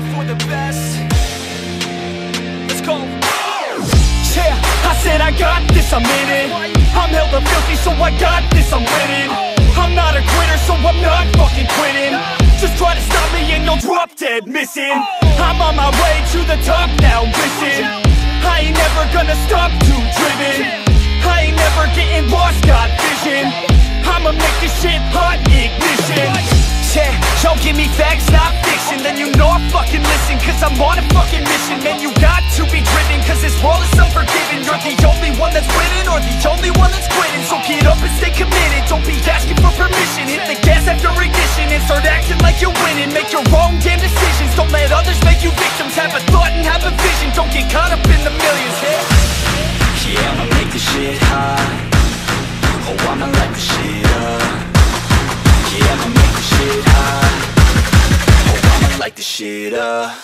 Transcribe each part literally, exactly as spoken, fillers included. ready for the best. Let's go. Yeah, I said I got this, I'm in it. I'm hella filthy, so I got this, I'm winning. I'm not a quitter, so I'm not fucking quitting. Just try to stop me and you'll drop dead missing. I'm on my way to the top now, listen. I ain't never gonna stop, too driven. I ain't never getting lost, got vision. I'ma make this shit hot, ignition. Yeah, y'all give me facts, not fiction. Then you know I fucking listen, cause I'm on a fucking mission. Man, you got to be driven, cause this world is unforgiving. You're the only one that's winning, or the only one that's quitting. So get up and stay committed, don't be asking for permission. Hit the gas after ignition, and start acting like you're winning. Make your own damn decisions, don't let others make you victims. Have a thought and have a vision, don't get caught up in the millions. Yeah, I'ma make this shit hot. Oh, I'ma light this shit up. Yeah, I'ma make this shit hot. Oh, I'ma light this shit up.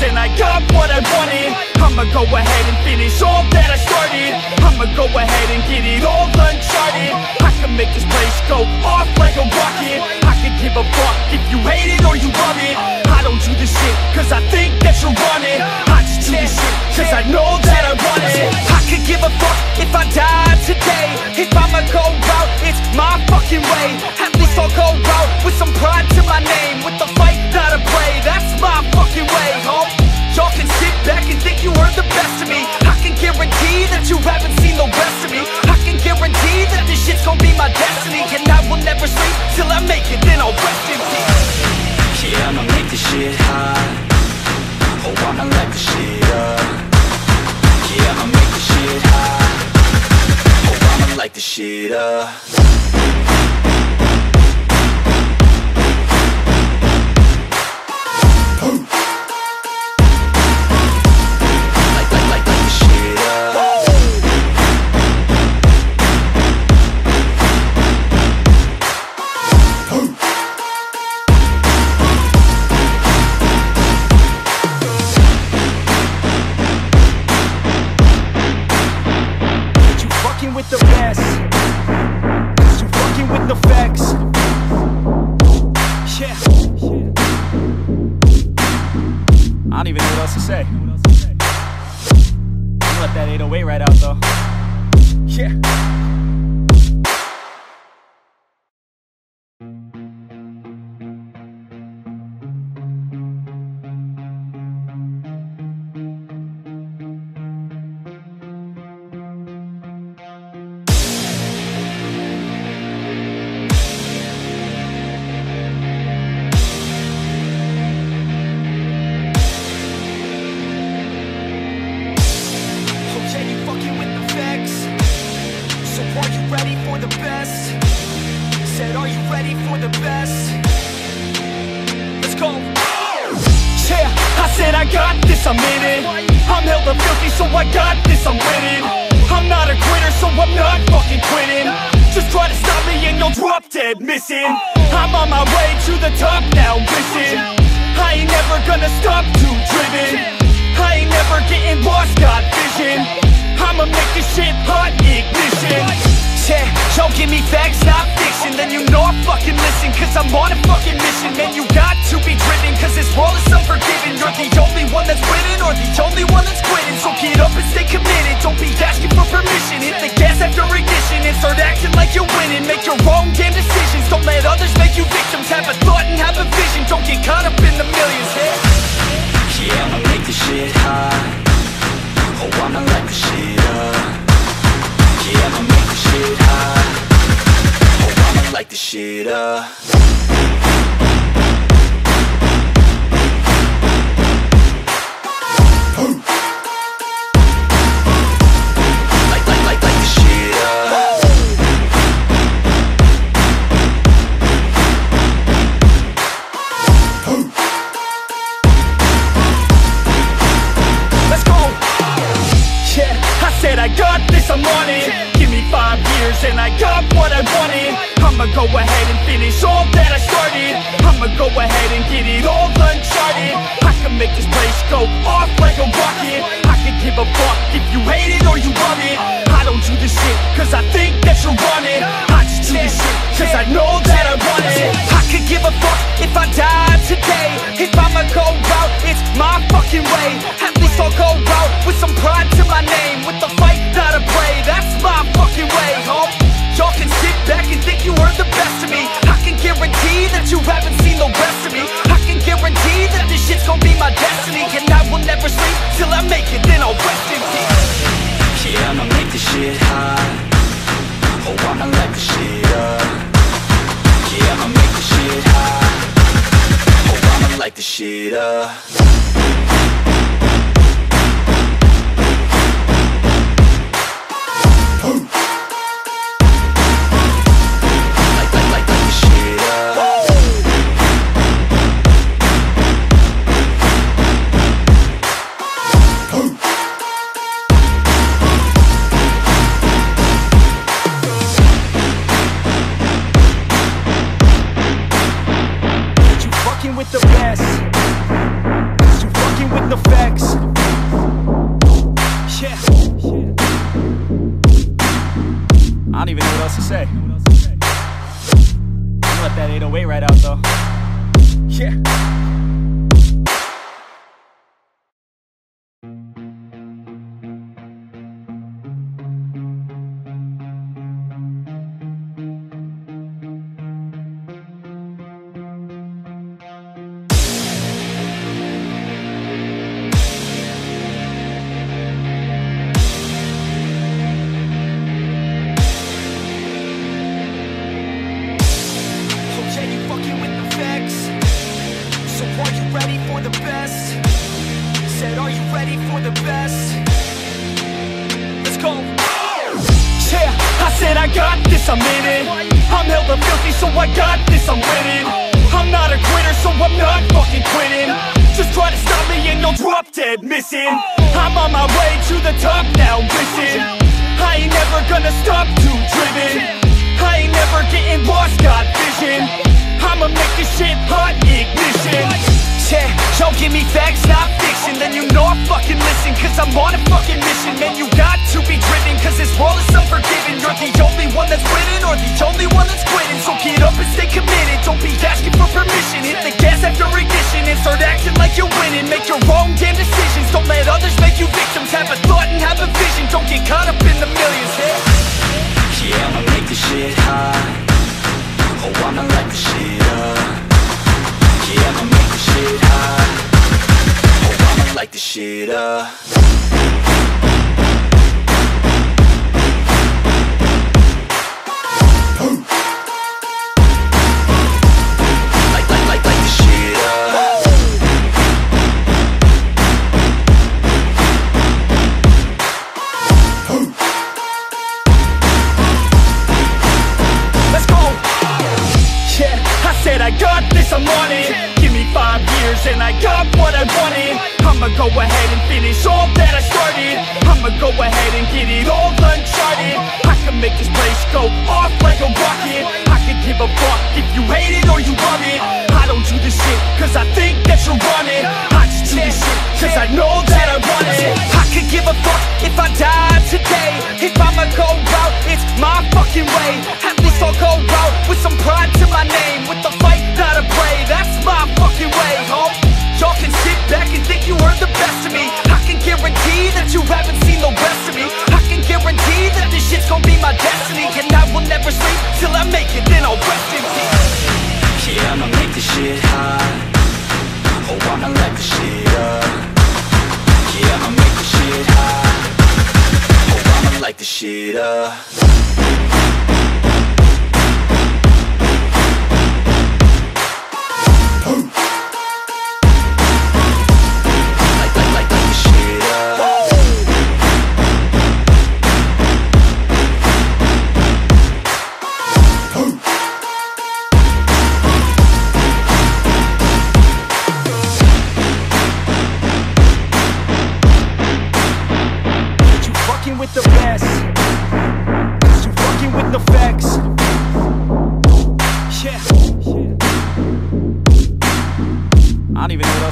And I got what I wanted. I'ma go ahead and finish all that I started. I'ma go ahead and get it all uncharted. I can make this place go off like a rocket. I can give a fuck if you hate it or you love it. I don't do this shit cause I think that you're on it. I just do this shit cause I know that I want it. I could give a fuck if I die today. If I'ma go out, it's my fucking way. At least I'll go out with some pride to my name. With the fight, not a play, that's my fucking way. Y'all can sit back and think you heard the best of me. I can guarantee that you haven't seen the rest of me. I can guarantee that this shit's gonna be my destiny. And I will never sleep till I make it, then I'll rest in peace. Yeah, I'ma make this shit hot. Oh, I'ma light this shit up. Yeah, I'ma make this shit hot. Oh, I'ma light this shit up. The best, you fucking with the facts. Yeah. I don't even know what else to say. I let that eight oh eight right out though. Yeah. I'm in it. I'm hella filthy, so I got this, I'm winning. I'm not a quitter, so I'm not fucking quitting. Just try to stop me and you'll drop dead missing. I'm on my way to the top now, listen. I ain't never gonna stop, too driven. I ain't never getting lost, got vision. I'ma make this shit hot, ignition. Yeah, y'all give me facts, not fiction. Then you know I fucking listen, cause I'm on a fucking mission. Man, you got to be driven, cause this world is unforgiving. You're the only one that's winning, or the only one that's quitting. So get up and stay committed, don't be asking for permission. Hit the gas after ignition, and start acting like you're winning. Make your own damn decisions, don't let others make you victims. Have a thought and have a vision, don't get caught up in the millions. Yeah, yeah, I'ma make this shit hot. Oh, I'ma light this shit up. Yeah, I'ma make this shit hot. Oh, I'ma light this shit up. I'm on it. Give me five years and I got what I wanted. I'ma go ahead and finish all that I started. I'ma go ahead and get it all uncharted. I can make this place go off like a rocket. I can give a fuck if you hate it or you love it. I don't do this shit cause I think that you're on it. I just do this shit cause I know that I want it. I could give a fuck if I die today. If I'ma go out, it's my fucking way. At least I'll go out with some pride to my name. With the fight, not a play, that's my fucking way, homie. Y'all can sit back and think you heard the best of me. I can guarantee that you haven't seen the rest of me. I can guarantee that this shit's gonna be my destiny. And I will never sleep till I make it, then I'll rest in peace. Yeah, I'ma make this shit high. Oh, I'ma light this shit up. Yeah, I'ma make this shit high. Oh, I'ma light this shit up. With the best, cause you fucking with the facts. Yeah. I don't even know what else to say. I'm gonna let that eight oh eight right out though. Yeah. With the best.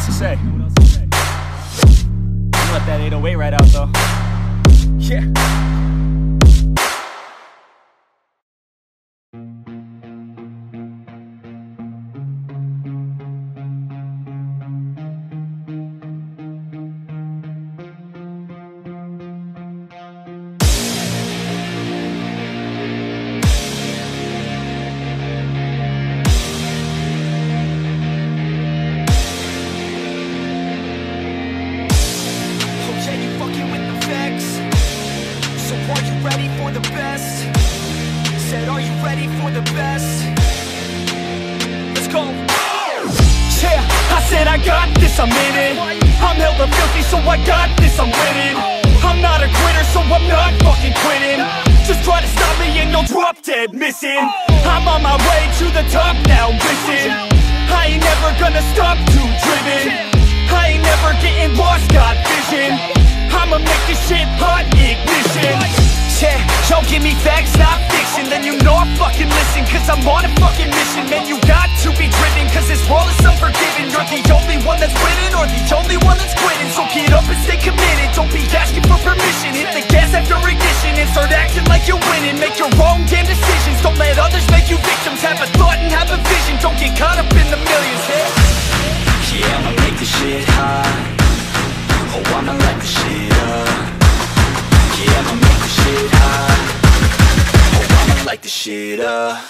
to say? Let that eight oh eight right out though. Yeah. I'm in it. I'm hella filthy, so I got this, I'm winning. I'm not a quitter, so I'm not fucking quitting. Just try to stop me and you'll drop dead missing. I'm on my way to the top now, listen. I ain't never gonna stop, too driven. I ain't never getting lost, got vision. I'ma make this shit hot, ignition. Yeah, y'all give me facts, not fiction. Then you know I fucking listen, cause I'm on a fucking mission. Man, you got to be driven, cause this world is unforgiving. You're the only one that's winning, or the only one that's quitting. So get up and stay committed, don't be asking for permission. Hit the gas after ignition and start acting like you're winning. Make your own damn decisions, don't let others make you victims. Have a thought and have a vision, don't get caught up in the millions. Yeah, yeah, I'ma make this shit hot. Oh, I'ma light this shit up. Yeah, I'ma make this shit hot. Oh, I'ma light this shit up.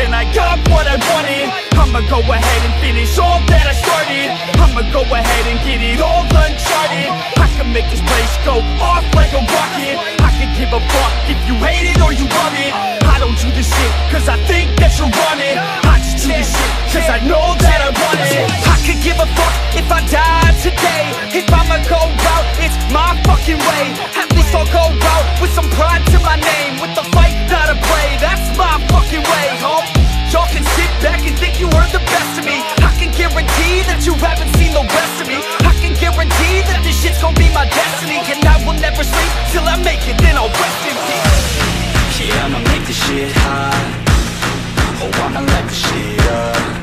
And I got what I wanted. I'ma go ahead and finish all that I started. I'ma go ahead and get it all uncharted. I can make this place go off like a rocket. I can give a fuck if you hate it or you love it. I don't do this shit cause I think that you're on it. I just do this shit cause I know that I want it. I could give a fuck if I die today. If I'ma go out, it's my fucking way. At least I'll go out with some pride to my name. With the fight, not a play, that's my fucking way. Y'all can sit back and think you heard the best of me. I can guarantee that you haven't seen the rest of me. I can guarantee that this shit's gonna be my destiny. And I will never sleep till I make it, then I'll rest in peace. Yeah, I'ma make this shit hot. Oh, I'ma light this shit up.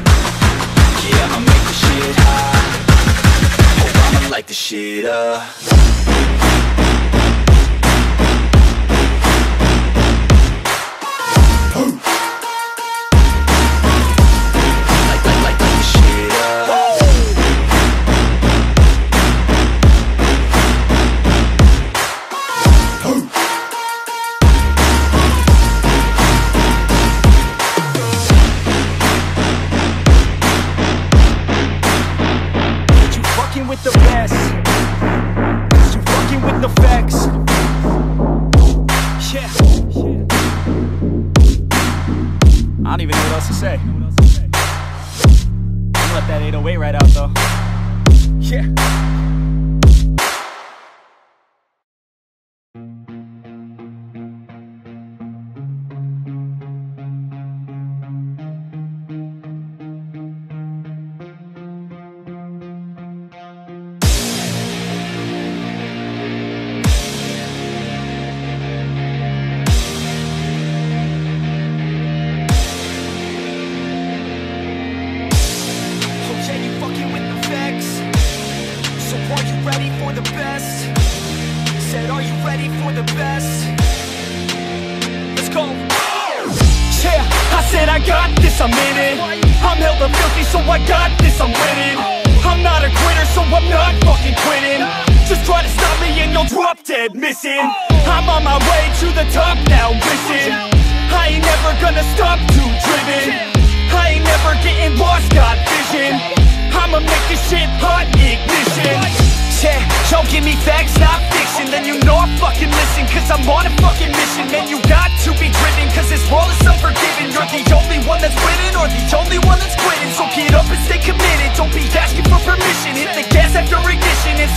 Yeah, I'ma make this shit hot. Oh, I'ma light this shit up.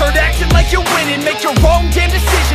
Start acting like you're winning. Make your wrong damn decision.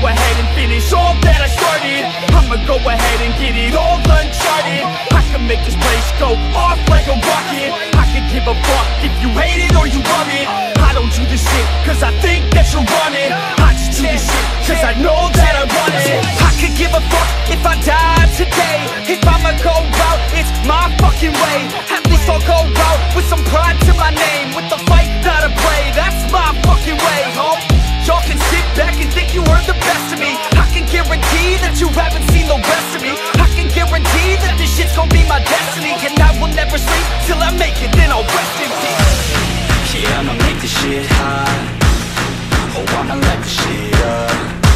go ahead and finish all that I started. I'ma go ahead and get it all uncharted. I can make this place go off like a rocket. I can give a fuck if you hate it or you love it. I don't do this shit cause I think that you're running. I just do this shit cause I know that I want it. I could give a fuck if I die today. If I'ma go out, it's my fucking way. At least I'll go out with some pride to my name. With the fight, not a play, that's my fucking way, homie. Y'all can sit back and think you heard the best of me. I can guarantee that you haven't seen the rest of me. I can guarantee that this shit's gonna be my destiny. And I will never sleep till I make it, then I'll rest in peace. Yeah, I'ma make this shit high. Oh, I'ma light this shit up.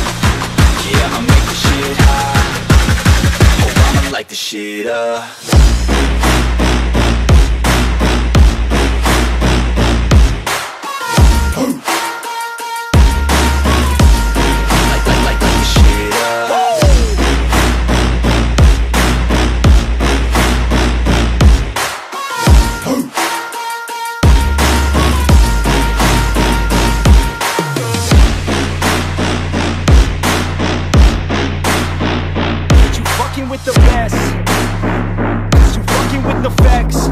Yeah, I'ma make this shit high. Oh, I'ma light this shit up. With the best, you fucking with the facts.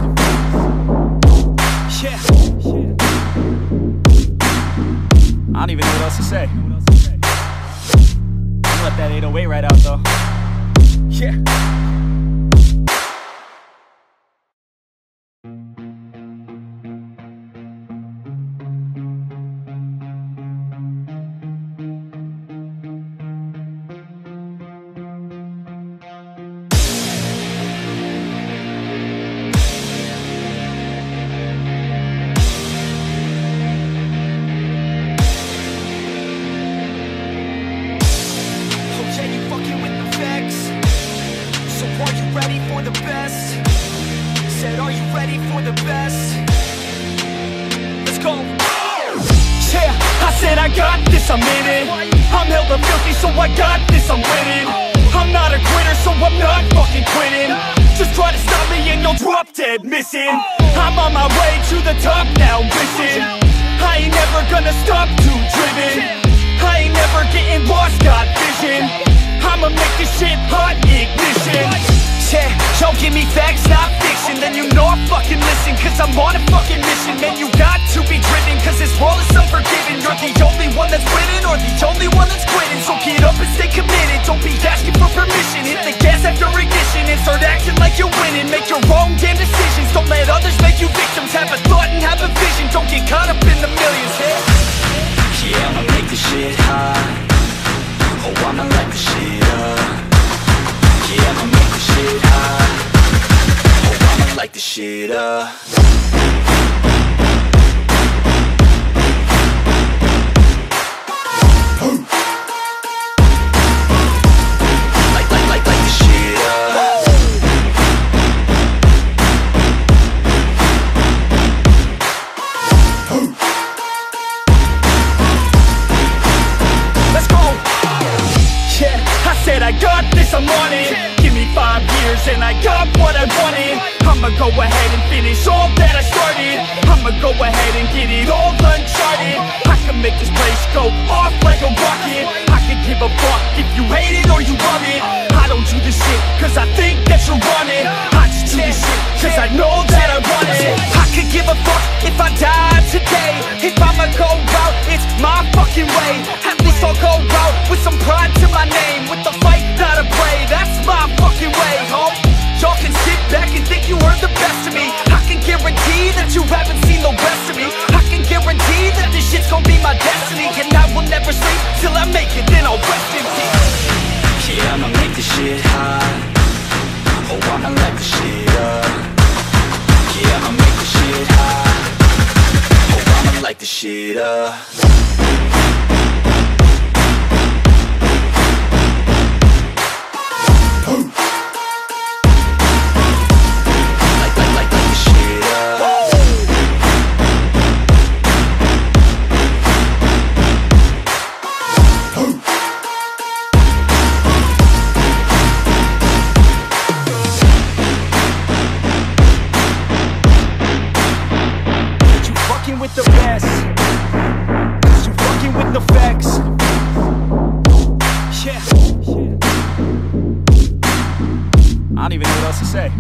to say?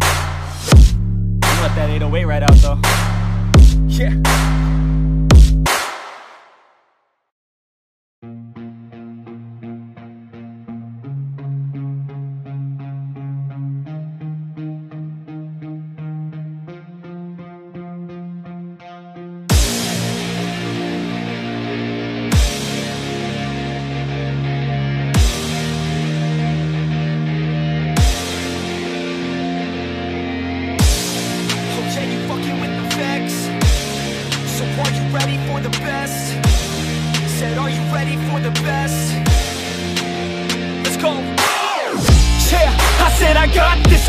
I let that eight oh eight right out though. Yeah.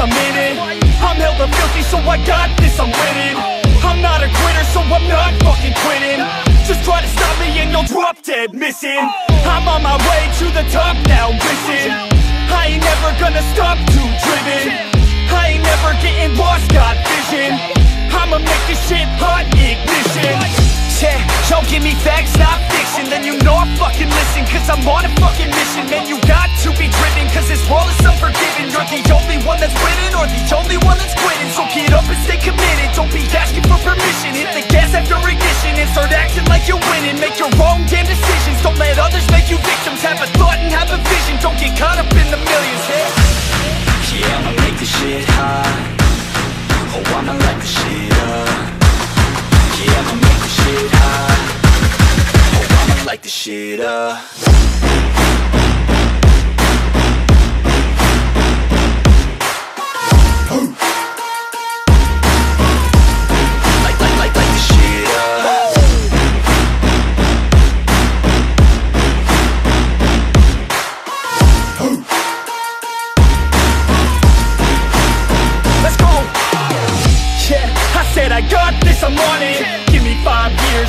I'm in it, I'm hella filthy, so I got this, I'm winning. I'm not a quitter, so I'm not fucking quitting. Just try to stop me and you'll drop dead missing. I'm on my way to the top now, listen. I ain't never gonna stop, too driven. I ain't never getting lost, got vision. I'ma make this shit hot, ignition. Yeah, y'all give me facts, not fiction. Then you know I fucking listen, cause I'm on a fucking mission. Man, you got to be driven, cause this world is unforgiving. You're the only one that's winning or the only one that's quitting. So get up and stay committed, don't be asking for permission. Hit the gas after ignition and start acting like you're winning. Make your own damn decisions, don't let others make you victims. Have a thought and have a vision, don't get caught up in the millions. Yeah, yeah, I'ma make this shit hot. Oh, I'ma light this shit up. Yeah, I'ma make this shit hot. Oh, I'ma light this shit up.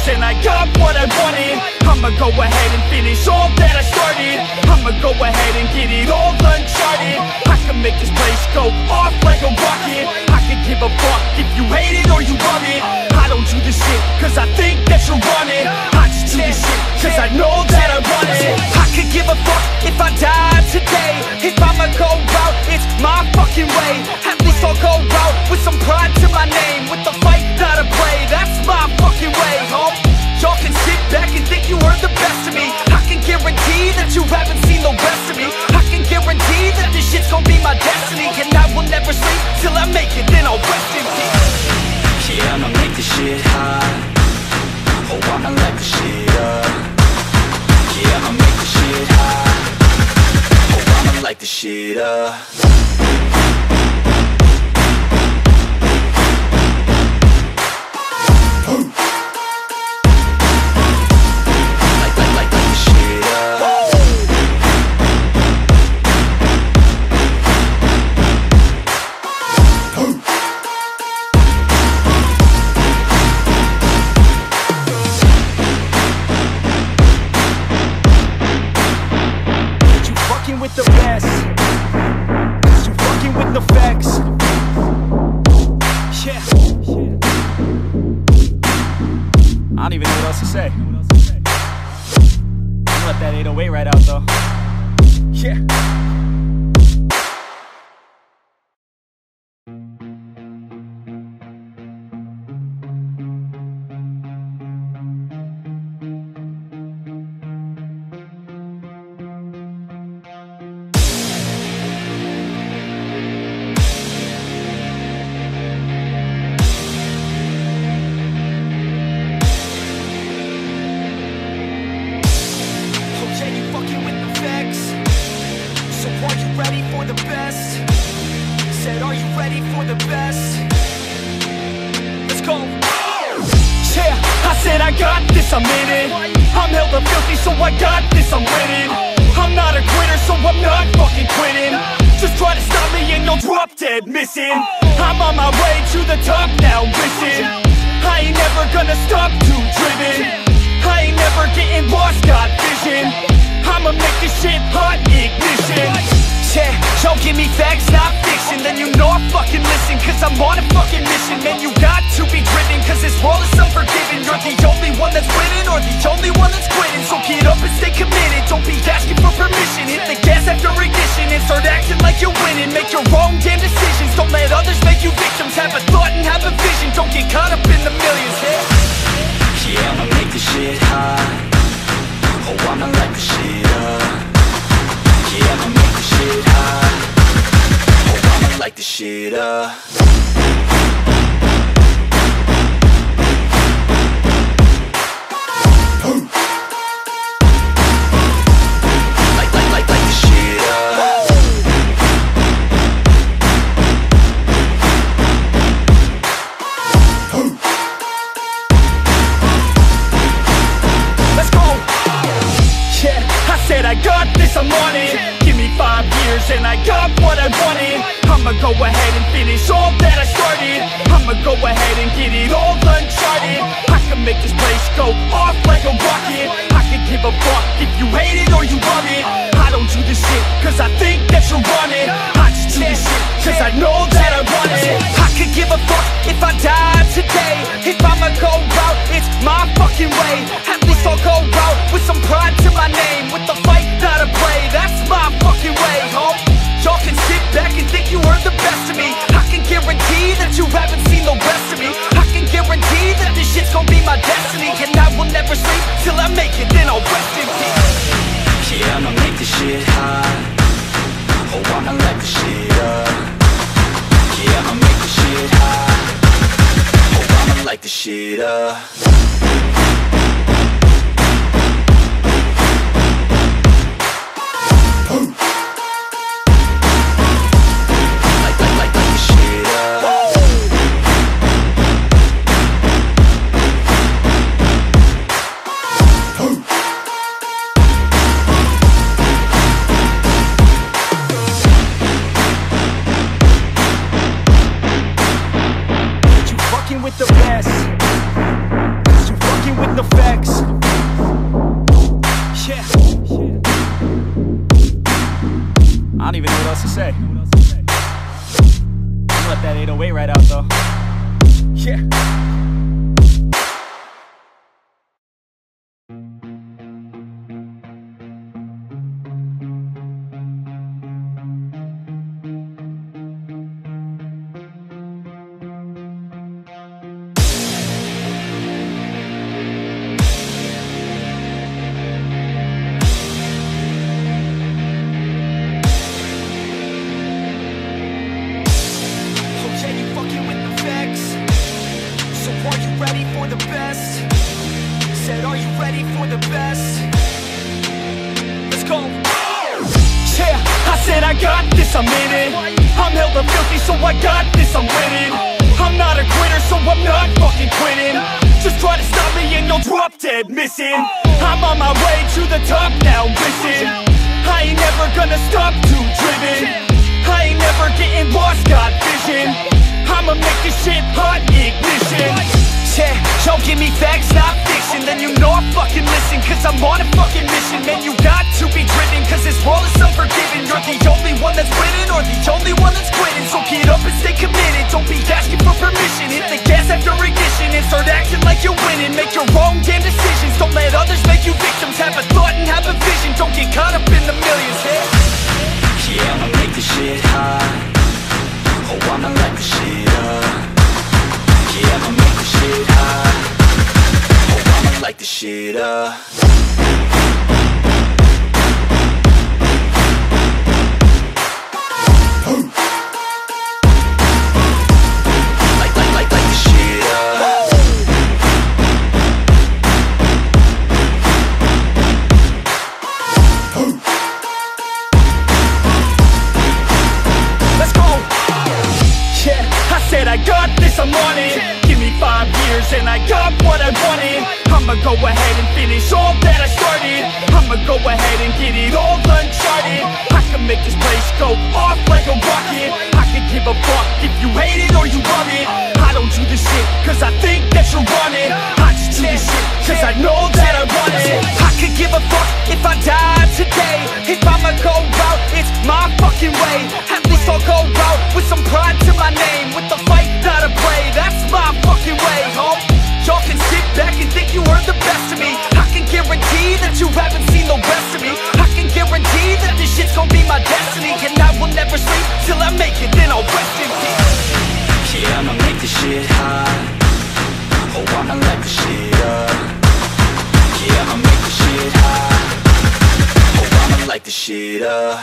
And I got what I wanted. I'ma go ahead and finish all that I started. I'ma go ahead and get it all uncharted. I can make this place go off like a rocket. I can give a fuck if you hate it or you love it. I don't do this shit cause I think that you're on it. I just do this shit cause I know that I want it. I could give a fuck if I die today. If I'ma go out, it's my fucking way. At least I'll go out with some pride to my name. With a fight, not a play, that's my fucking way. Y'all can sit back and think you heard the best of me. I can guarantee that you haven't seen the rest of me. I can guarantee that this shit's gonna be my destiny. And I will never sleep till I make it, then I'll rest in peace. Yeah, I'ma make this shit hot. Oh, I'ma light this shit up. Yeah, I'ma make this shit hot. Oh, I'ma light this shit up. Give me facts, not fiction. Then you know I fucking listen, cause I'm on a fucking mission. Man, you got to be driven, cause this world is unforgiving. You're the only one that's winning, or the only one that's quitting. So get up and stay committed, don't be asking for permission. Hit the gas after ignition, and start acting like you're winning. Make your wrong damn decisions, don't let others make you victims. Have a thought and have a vision, don't get caught up in the millions. Yeah, yeah, I'ma make this shit high. Oh, I'ma light this shit up. Yeah, I'ma make this shit high. Like the shit up. And I got what I wanted. I'ma go ahead and finish all that I started. I'ma go ahead and get it all uncharted. I can make this place go off like a rocket. I can give a fuck if you hate it or you love it. I don't do this shit cause I think that you're on it. I just do this shit cause I know that I want it. I could give a fuck if I die today. If I'ma go out, it's my fucking way. At least I'll go out with some pride to my name. With the fight, not a play, that's my fucking way. Y'all can sit back and think you heard the best of me. I can guarantee that you haven't seen the rest of me. I can guarantee that this shit's gonna be my destiny. And I will never sleep till I make it, then I'll rest in peace. Yeah, I'ma make this shit high. Oh, I'ma light this shit up. Yeah, I'ma make this shit high. Oh, I'ma light this shit up. At least I'll go out with some pride to my later.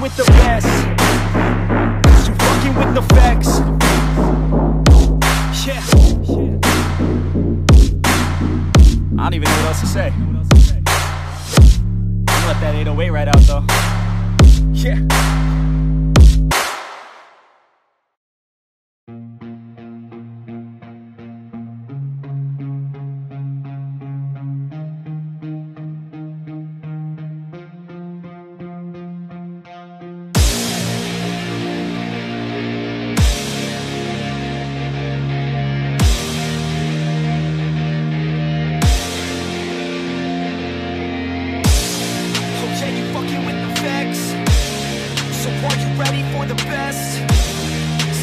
With the best, you fucking with the facts. Yeah. I don't even know what else to say. I let that eight oh eight right out though. Yeah.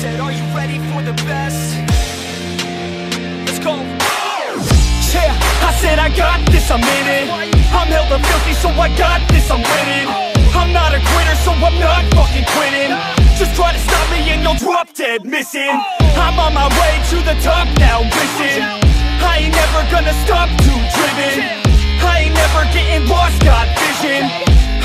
Are you ready for the best? Let's go. Yeah, I said I got this, I'm in it. I'm hella filthy, so I got this, I'm winning. I'm not a quitter, so I'm not fucking quitting. Just try to stop me and you'll drop dead missing. I'm on my way to the top now, listen. I ain't never gonna stop, too driven. I ain't never getting lost, got vision.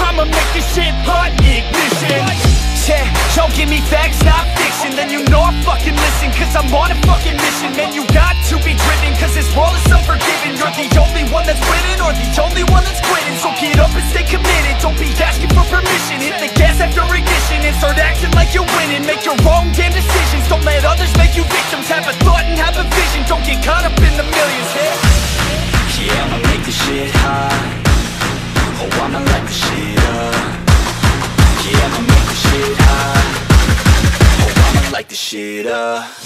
I'ma make this shit hot, ignition. Yeah, y'all give me facts, not fiction. Then you know I fucking listen, cause I'm on a fucking mission. Man, you got to be driven, cause this world is unforgiving. You're the only one that's winning, or the only one that's quitting. So get up and stay committed, don't be asking for permission. Hit the gas after ignition and start acting like you're winning. Make your wrong damn decisions, don't let others make you victims. Have a thought and have a vision, don't get caught up in the millions. Yeah, yeah, I'ma make this shit hot. Oh, I'ma light this shit up. Yeah, I'ma make this shit hot. Oh, I'ma light this shit up.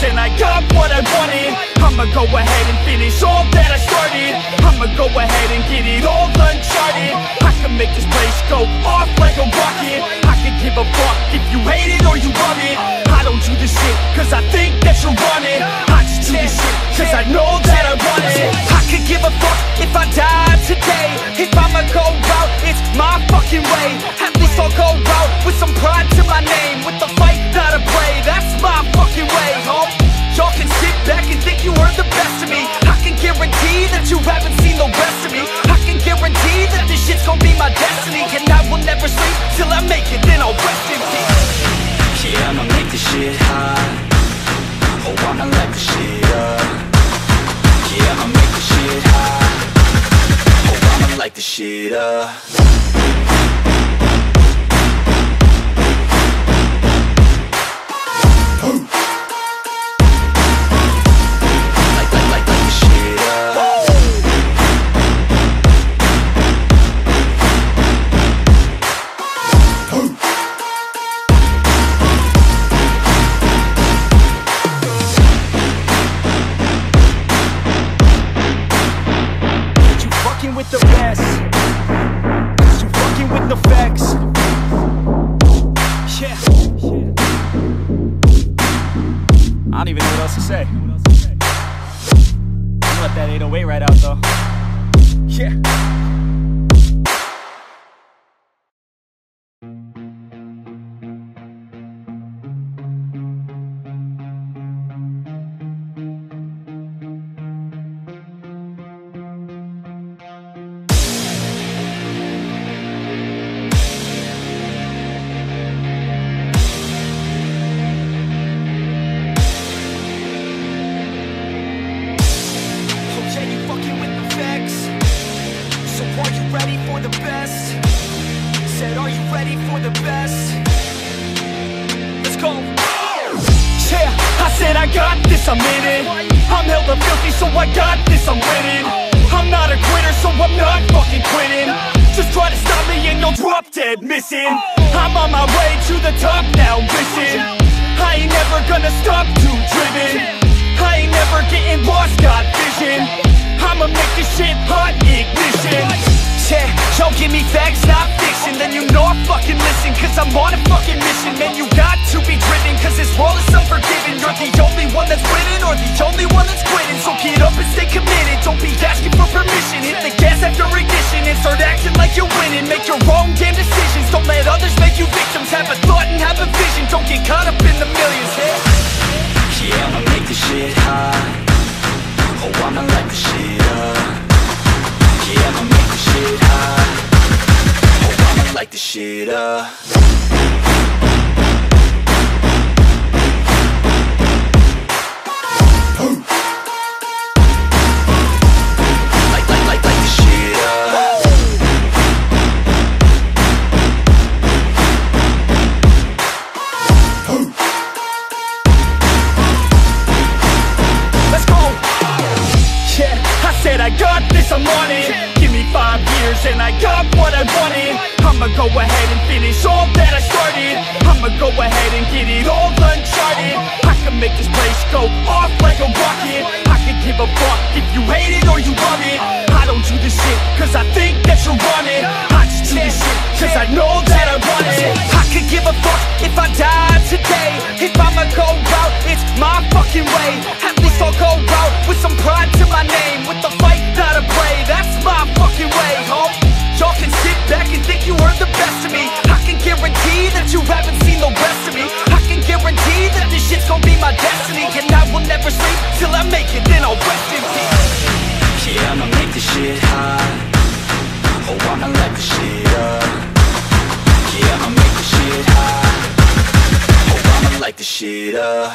And I got what I wanted. I'ma go ahead and finish all that I started. I'ma go ahead and get it all uncharted. I can make this place go off like a rocket. I can give a fuck if you hate it or you love it. I don't do this shit cause I think that you're on it. I just do this shit cause I know that I want it. I could give a fuck if I die today. If I'ma go out, it's my fucking way. At least I'll go out with some pride to my name. With the fight, not a play, that's my fucking way. Y'all can sit back and think you heard the best of me. I can guarantee that you haven't seen the rest of me. I can guarantee that this shit's gonna be my destiny. And I will never sleep till I make it, then I'll rest in peace. Yeah, I'ma make this shit hot. Oh, I'ma light this shit up. Yeah, I'ma make this shit hot. Oh, I'ma light this shit up. With the best, you fucking with the facts. Yeah. I don't even know what else to say. I let that eight oh eight right out though. Yeah. Yeah, I said I got this, I'm in it. I'm hella filthy, so I got this, I'm winning. I'm not a quitter, so I'm not fucking quitting. Just try to stop me and you'll drop dead missing. I'm on my way to the top now, listen. I ain't never gonna stop, too driven. I ain't never getting lost, got vision. I'ma make this shit hot, ignition. Yeah, y'all give me facts, not fiction. Then you know I fucking listen, cause I'm on a fucking mission. Man, you got to be driven, cause this world is unforgiving. You're the only one that's winning, or the only one that's quitting. So get up and stay committed, don't be asking for permission. Hit the gas after ignition, and start acting like you're winning. Make your own damn decisions, don't let others make you victims. Have a thought and have a vision, don't get caught up in the millions. Yeah, yeah, I'ma make this shit hot. Oh, I'ma light this shit up. Yeah, I'ma make this shit hot. Oh, I'ma light this shit up. And I got what I wanted. I'ma go ahead and finish all that I started. I'ma go ahead and get it all uncharted. I can make this place go off like a rocket. I can give a fuck if you hate it or you love it. I don't do this shit cause I think that you're on it. I just do this shit cause I know that I want it. I could give a fuck if I die today. If I'ma go out, it's my fucking way. At least I'll go out with some pride to my name. With the fight, not a play, that's my fucking way. Y'all can sit back and think you are the best of me. I can guarantee that you haven't seen the rest of me. I can guarantee that this shit's gonna be my destiny. And I will never sleep till I make it, then I'll rest in peace. Yeah, I'ma make this shit hot. Oh, I'ma light this shit up. Yeah, I'ma make this shit hot. Oh, I'ma light this shit up.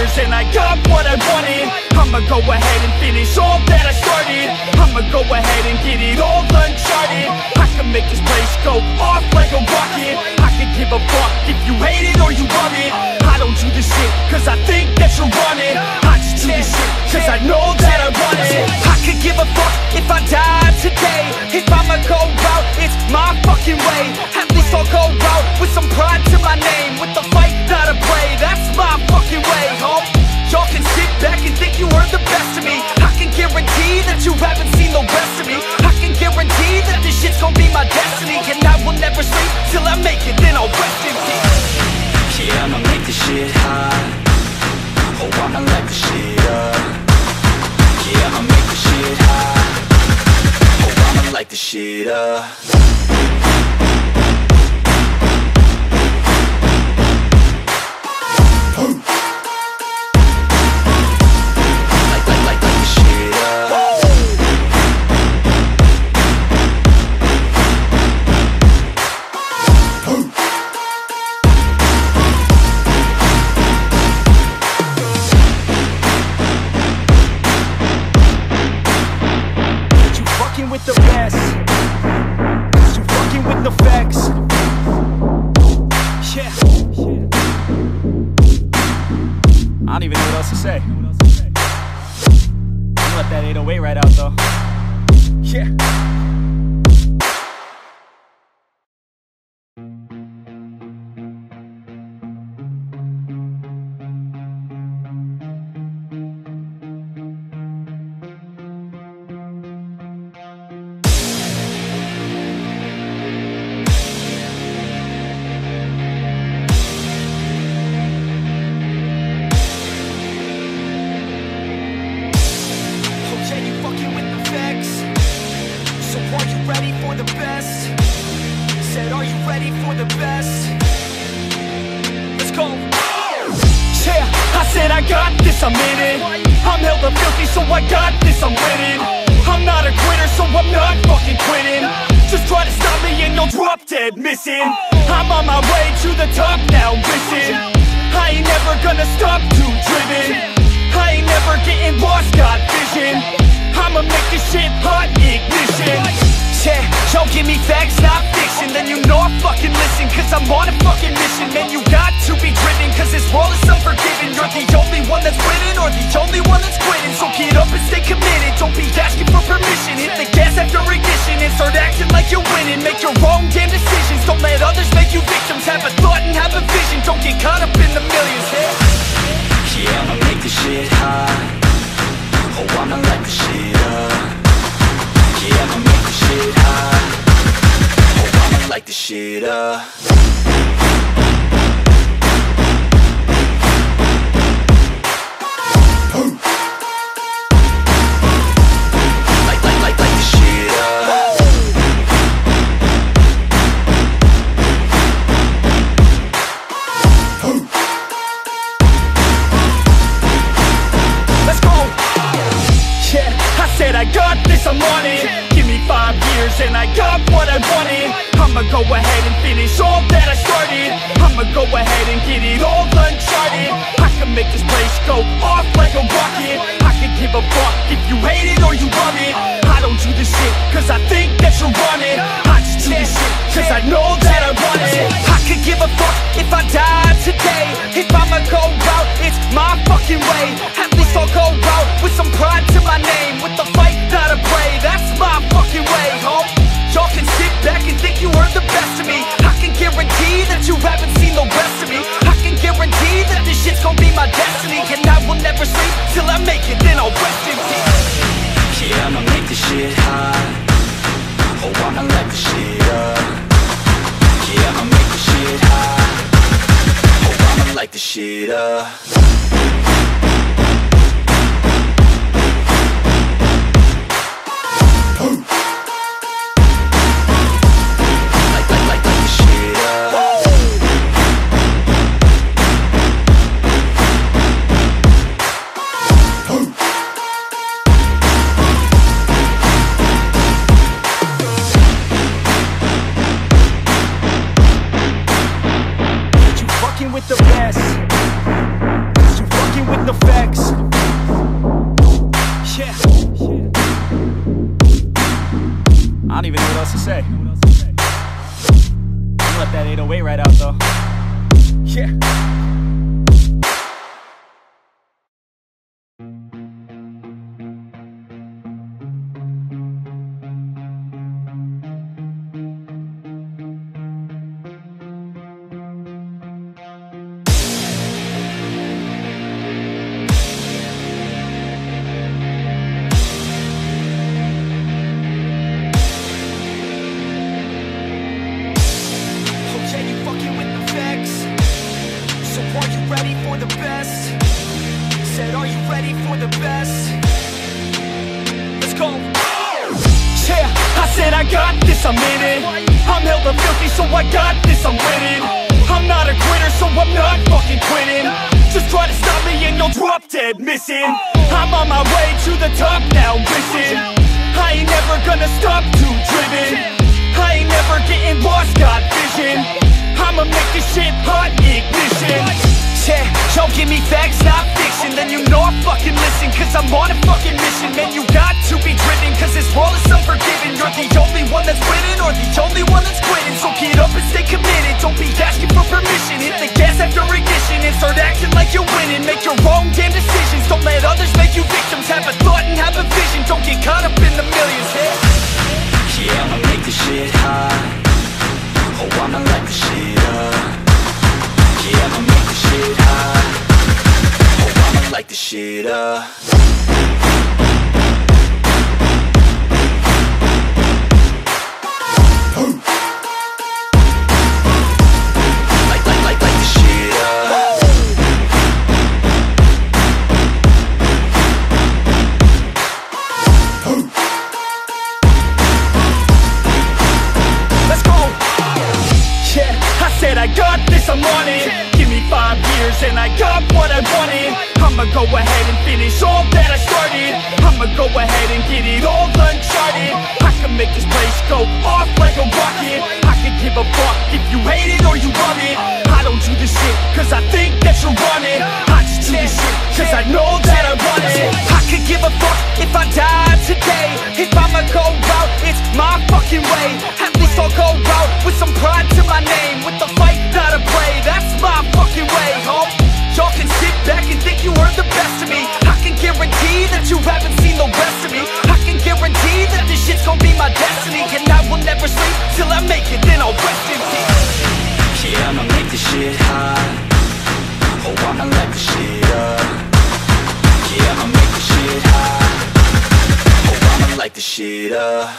years and I got what I wanted. I'ma go ahead and finish all that I started. I'ma go ahead and get it all uncharted. I can make this place go off like a rocket. I can give a fuck if you hate it or you love it. I don't do this shit cause I think that you're on it. I just do this shit cause I know that I want it. I could give a fuck if I die today. If I'ma go out, it's my fucking way. At least I'll go out with some pride to my name. With the fight, not a play, that's my fucking way, ho. Y'all can sit back and think you heard the best of me. I can guarantee that you haven't seen the rest of me. I can guarantee that this shit's gonna be my destiny. And I will never sleep till I make it, then I'll rest in peace. Yeah, I'ma make this shit hot. Oh, I'ma light this shit up. Yeah, I'ma make this shit hot. Oh, I'ma light this shit up. say? I let that eight oh eight right out though. Yeah. I'm in it. I'm hella filthy, so I got this, I'm winning. I'm not a quitter, so I'm not fucking quitting. Just try to stop me and you'll drop dead missing. I'm on my way to the top now, listen. I ain't never gonna stop, too driven. I ain't never getting lost, got vision. I'ma make this shit hot, ignition. Yeah, y'all give me facts, not fiction. Then you know I fucking listen, cause I'm on a fucking mission. Man, you got to be driven, cause this world is unforgiving. You're the only one that's winning, or the only one that's quitting. So get up and stay committed, don't be asking for permission. Hit the gas after ignition, and start acting like you're winning. Make your own damn decisions, don't let others make you victims. Have a thought and have a vision, don't get caught up in the millions. Yeah, yeah, I'ma make this shit hot. Oh, I'ma light this shit up. Yeah, I'ma make this shit hot. Oh, I'ma light this shit up. Go ahead and finish all that I started. I'ma go ahead and get it all uncharted. I can make this place go off like a rocket. I can give a fuck if you hate it or you love it. I don't do this shit cause I think that you're running. I just do this shit cause I know that I want it. I could give a fuck if I die today. If I'ma go out, it's my fucking way. At least I'll go out with some pride to my name. With the fight, not a play, that's my fucking way, homie. Y'all can sit back and think you heard the best of me. I can guarantee that you haven't seen the rest of me. I can guarantee that this shit's gon' be my destiny. And I will never sleep till I make it, then I'll rest in peace. Yeah, I'ma make this shit hot. Oh, I'ma light this shit up. Yeah, I'ma make this shit hot. Oh, I'ma light this shit up.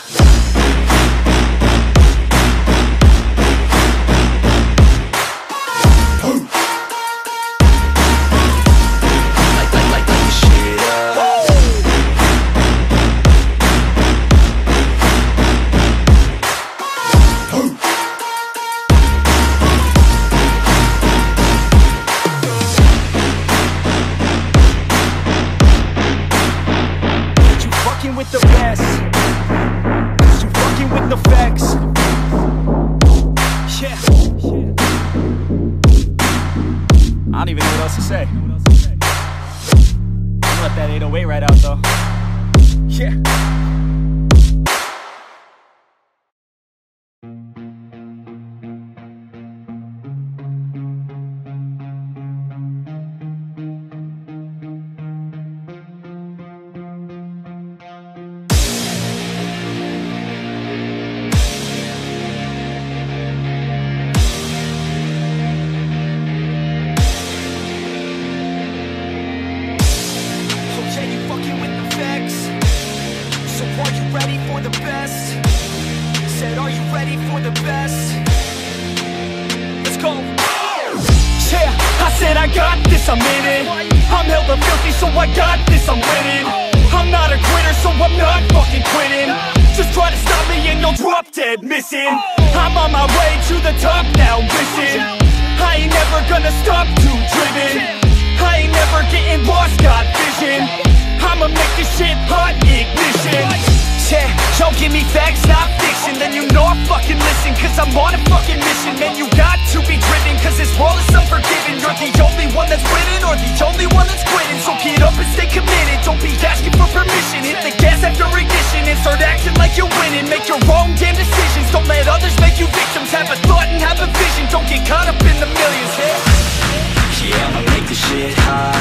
fucking listen, cause I'm on a fucking mission. Man, you got to be driven, cause this world is unforgiving. You're the only one that's winning, or the only one that's quitting. So get up and stay committed, don't be asking for permission. Hit the gas after ignition and start acting like you're winning. Make your own damn decisions, don't let others make you victims. Have a thought and have a vision, don't get caught up in the millions. Yeah, yeah, I'ma make this shit hot.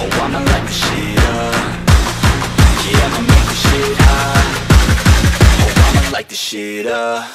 Oh, I'ma light this shit up. Yeah, I'ma make this shit hot. Oh, I'ma light this shit up.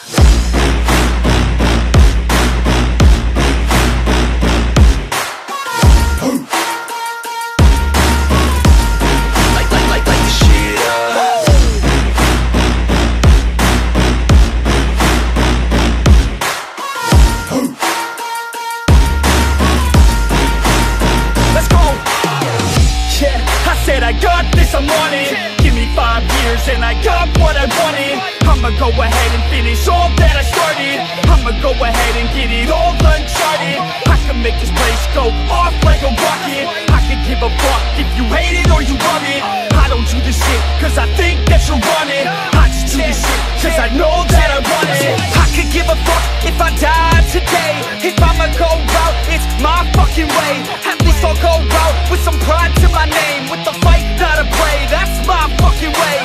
And I got what I wanted. I'ma go ahead and finish all that I started. I'ma go ahead and get it all uncharted. I can make this place go off like a rocket. I can give a fuck if you hate it or you love it. I don't do this shit cause I think that you're on it. I just do this shit cause I know that I want it. I could give a fuck if I die today. If I'ma go out, it's my fucking way. At least I'll go out with some pride to my name. With the fight, not a play, that's my fucking way.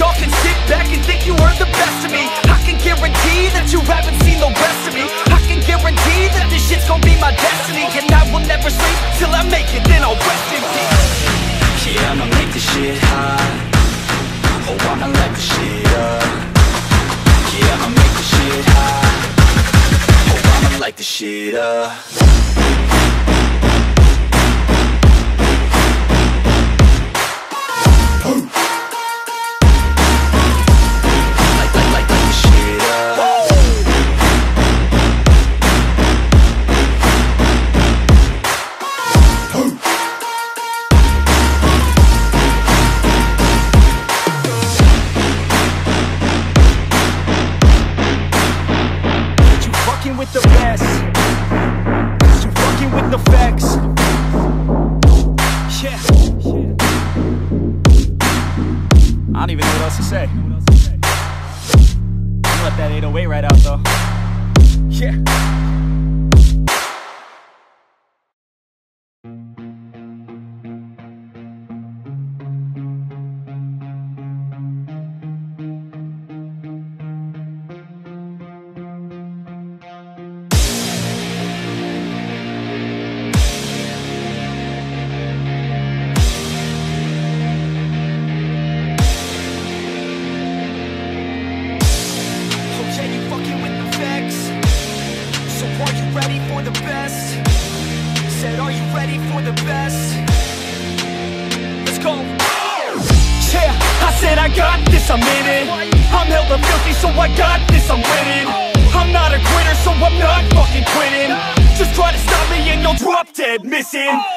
Y'all can sit back and think you heard the best of me. I can guarantee that you haven't seen the rest of me. I can guarantee that this shit's gonna be my destiny. And I will never sleep till I make it, then I'll rest in peace. Yeah, I'ma make this shit hot. Oh, I'ma light this shit up. Yeah, I'ma make this shit hot. Oh, I'ma light this shit up.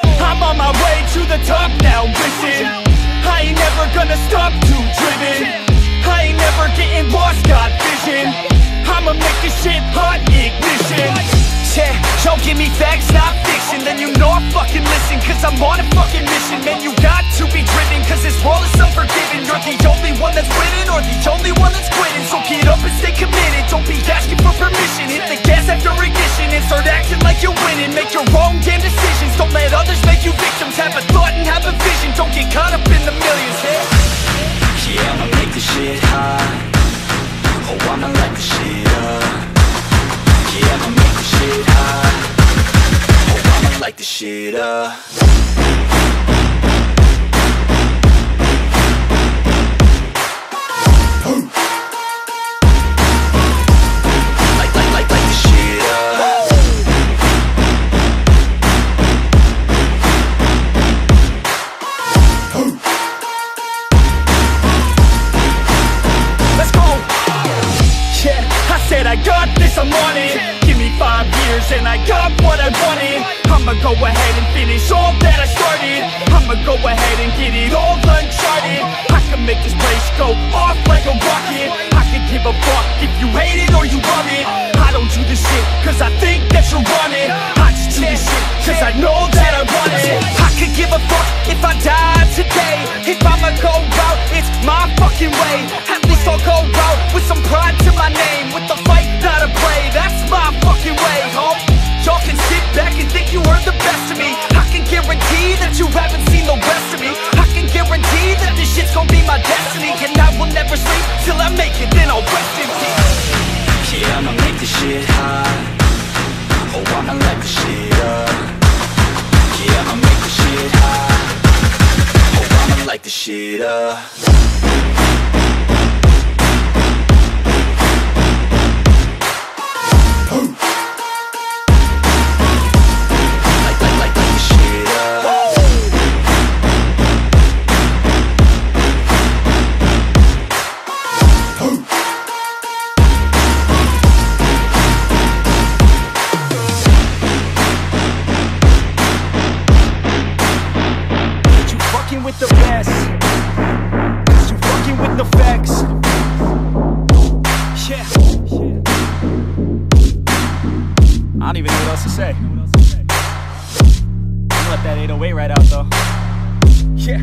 At least I'll go out with some pride to my Yeah. I don't even know what else to say. I let that eight oh eight right out though. Yeah.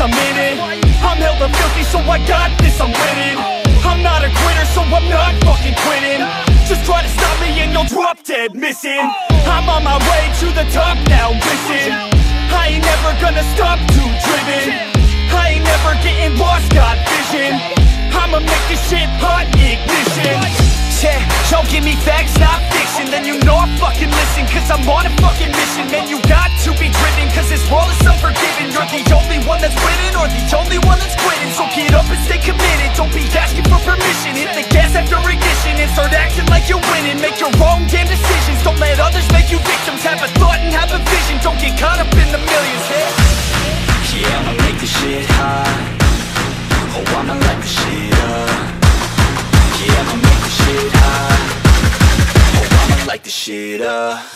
I'm in it, I'm hella filthy, so I got this, I'm winning. I'm not a quitter, so I'm not fucking quitting. Just try to stop me and you'll drop dead missing. I'm on my way to the top now, listen. I ain't never gonna stop, too driven. I ain't never getting lost, got vision. I'ma make this shit hot, ignition. Yeah, y'all give me facts, not fiction. Then you know I fucking listen, cause I'm on a fucking mission. Man, you got to be driven, cause this world is unforgiving. You're the only one that's winning, or the only one that's quitting. So get up and stay committed, don't be asking for permission. Hit the gas after ignition and start acting like you're winning. Make your own damn decisions, don't let others make you victims. Have a thought and have a vision, don't get caught up in the millions. Yeah, yeah, I'ma make this shit high. Oh, I'ma light this shit up. Yeah, I'ma make this shit high. Oh, I'ma light this shit up.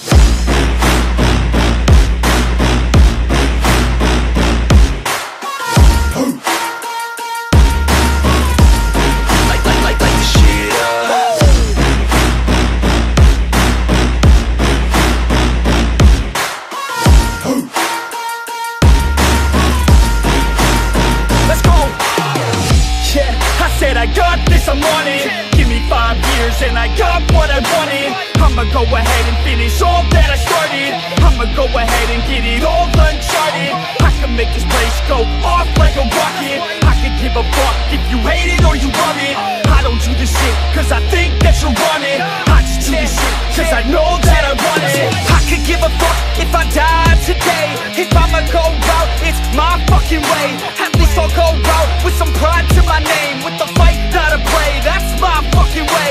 And I got what I wanted. I'ma go ahead and finish all that I started. I'ma go ahead and get it all uncharted. I can make this place go off like a rocket. I can give a fuck if you hate it or you love it. I don't do this shit cause I think that you're on it. I just do this shit cause I know that I want it. I could give a fuck if I die today. If I'ma go out, it's my fucking way. At least I'll go out with some pride to my name. With the fight, not a play, that's my fucking way.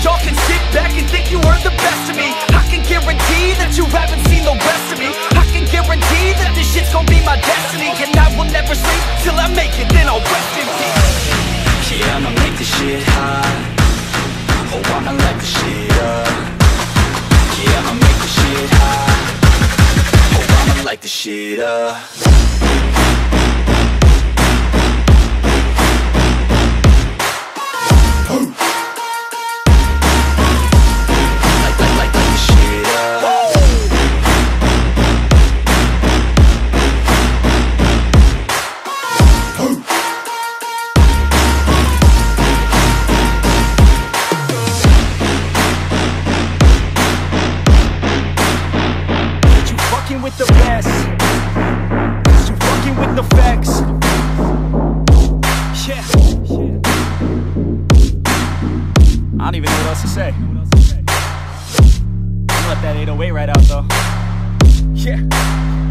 Y'all can sit back and think you heard the best of me. I can guarantee that you haven't seen the rest of me. I can guarantee that this shit's gonna be my destiny. And I will never sleep till I make it, then I'll rest in peace. Yeah, I'ma make this shit high. Oh, I'ma light this shit up. Yeah, I'ma make this shit high. Oh, I'ma light this shit up. Let that eight oh eight right out though. Yeah.